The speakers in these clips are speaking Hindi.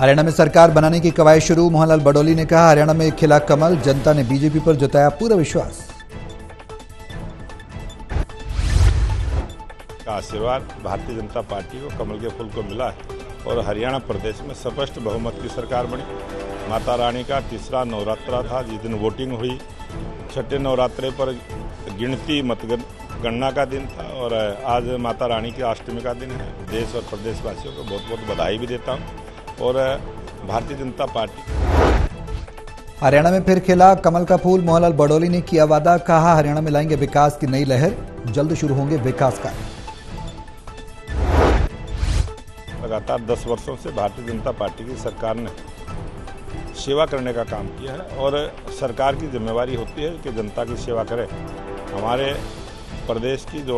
हरियाणा में सरकार बनाने की कवायद शुरू। मोहनलाल बड़ोली ने कहा, हरियाणा में खिला कमल, जनता ने बीजेपी पर जताया पूरा विश्वास। आशीर्वाद भारतीय जनता पार्टी को कमल के फूल को मिला है और हरियाणा प्रदेश में स्पष्ट बहुमत की सरकार बनी। माता रानी का तीसरा नवरात्रा था, जिस दिन वोटिंग हुई। छठे नवरात्रे पर गिनती मतगणना का दिन था और आज माता रानी की अष्टमी का दिन है। देश और प्रदेशवासियों को बहुत बहुत बधाई भी देता हूँ और भारतीय जनता पार्टी। हरियाणा में फिर खिला कमल का फूल, मोहनलाल बड़ोली ने किया वादा। कहा, हरियाणा में लाएंगे विकास की नई लहर, जल्द शुरू होंगे विकास कार्य। लगातार 10 वर्षों से भारतीय जनता पार्टी की सरकार ने सेवा करने का काम किया है और सरकार की जिम्मेवारी होती है कि जनता की सेवा करे। हमारे प्रदेश की जो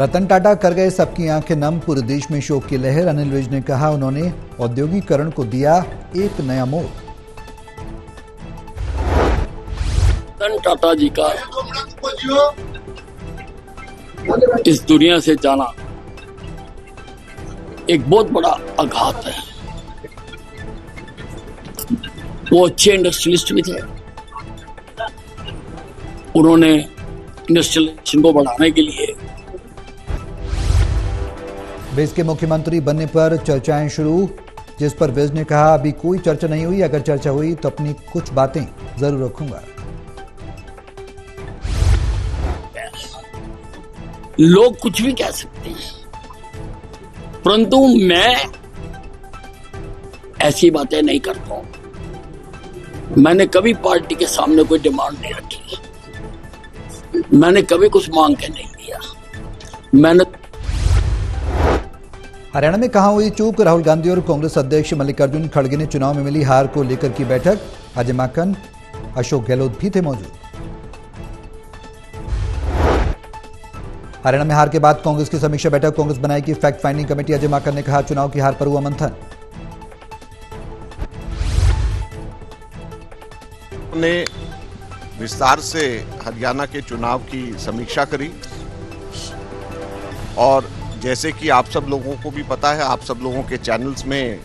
रतन टाटा कर गए सबकी आंखें नम, पूरे देश में शोक की लहर। अनिल विज ने कहा, उन्होंने औद्योगिकरण को दिया एक नया मोड़। रतन टाटा जी का इस दुनिया से जाना एक बहुत बड़ा आघात है। वो अच्छे इंडस्ट्रियलिस्ट भी थे। उन्होंने इंडस्ट्रियलाइजेशन को बढ़ाने के लिए। विज के मुख्यमंत्री बनने पर चर्चाएं शुरू, जिस पर विज ने कहा, अभी कोई चर्चा नहीं हुई, अगर चर्चा हुई तो अपनी कुछ बातें जरूर रखूंगा। लोग कुछ भी कह सकते हैं, परंतु मैं ऐसी बातें नहीं करता हूं। मैंने कभी पार्टी के सामने कोई डिमांड नहीं रखी, मैंने कभी कुछ मांग के नहीं दिया। मैंने हरियाणा में कहां हुई चूक, राहुल गांधी और कांग्रेस अध्यक्ष मल्लिकार्जुन खड़गे ने चुनाव में मिली हार को लेकर की बैठक। अजय माकन, अशोक गहलोत भी थे मौजूद। हरियाणा में हार के बाद कांग्रेस की समीक्षा बैठक कांग्रेस बनाएगी fact finding committee. Ajay Maken ने कहा, चुनाव की हार पर हुआ मंथन। ने विस्तार से हरियाणा के चुनाव की समीक्षा करी और जैसे कि आप सब लोगों को भी पता है, आप सब लोगों के चैनल्स में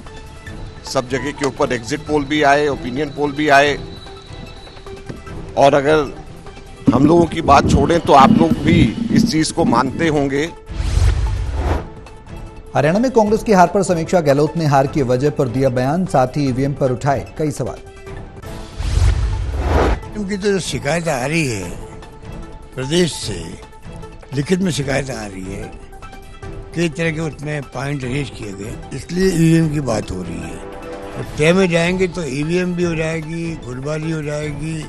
सब जगह के ऊपर एग्जिट पोल भी आए, ओपिनियन पोल भी आए। और अगर हम लोगों की बात छोड़ें तो आप लोग भी इस चीज को मानते होंगे। हरियाणा में कांग्रेस की हार पर समीक्षा, गहलोत ने हार की वजह पर दिया बयान, साथ ही ईवीएम पर उठाए कई सवाल। क्योंकि जो शिकायत आ रही है प्रदेश से, लिखित में शिकायत आ रही है, कई तरह के उसमें पॉइंट रेज किए गए, इसलिए ईवीएम की बात हो रही है। जब तय में जाएंगे तो ईवीएम भी हो जाएगी, घुलबाजी हो जाएगी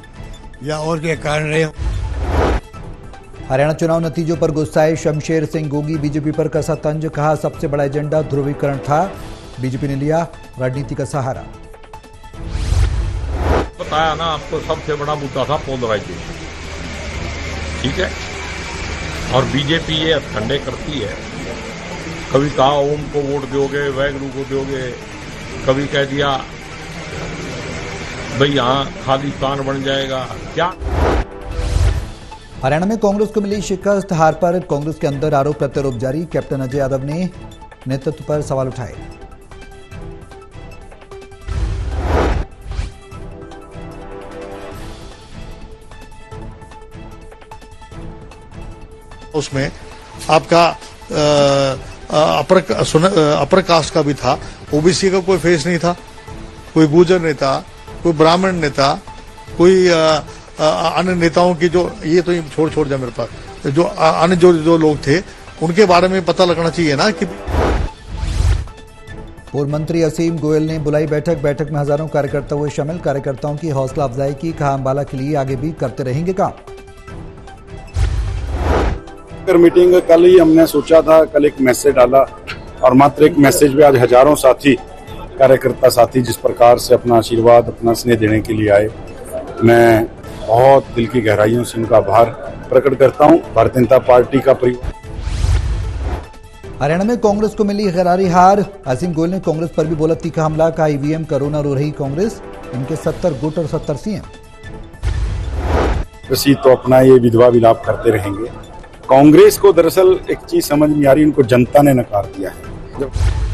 या और क्या कारण रहे। हरियाणा चुनाव नतीजों पर गुस्साए शमशेर सिंह गोगी, बीजेपी पर कसा तंज। कहा, सबसे बड़ा एजेंडा ध्रुवीकरण था, बीजेपी ने लिया राजनीति का सहारा। बताया ना आपको, सबसे बड़ा मुद्दा था पोलराइजेशन, ठीक है। और बीजेपी ये ठंडे करती है, कभी कहा ओम को वोट दोगे, वैगरू को दोगे, कभी कह दिया भाई यहाँ खालिस्तान बन जाएगा क्या। हरियाणा में कांग्रेस को मिली शिकस्त, हार पर कांग्रेस के अंदर आरोप प्रत्यारोप जारी। कैप्टन अजय यादव ने नेतृत्व पर सवाल उठाए। उसमें आपका अपर कास्ट का भी था, ओबीसी का कोई फेस नहीं था, कोई गुर्जर नेता, कोई ब्राह्मण नेता, कोई अन्य नेताओं की जो ये तो छोड़ जा मेरे पास जो अन्य जो लोग थे उनके बारे में पता लगना चाहिए ना। कि पूर्व मंत्री असीम गोयल ने बुलाई बैठक, बैठक में हजारों कार्यकर्ता हुए शामिल। कार्यकर्ताओं की हौसला अफजाई की, कहा अम्बाला के लिए आगे भी करते रहेंगे काम। मीटिंग कल ही हमने सोचा था, कल एक मैसेज डाला और मात्र एक मैसेज में आज हजारों साथी कार्यकर्ता साथी जिस प्रकार से अपना आशीर्वाद अपना स्नेह देने के लिए आए, मैं बहुत दिल की गहराइयों से उनका आभार प्रकट करता हूं। भारतीय जनता पार्टी का परिवार। हरियाणा में कांग्रेस को मिली करारी हार, असीम गोयल ने कांग्रेस पर भी बोला तीखा हमला। का ईवीएम करोना रो रही कांग्रेस, इनके 70 गुट और 70 सीएम। तो अपना ये विधवा विलाप करते रहेंगे। कांग्रेस को दरअसल एक चीज समझ में आ रही, उनको जनता ने नकार दिया है।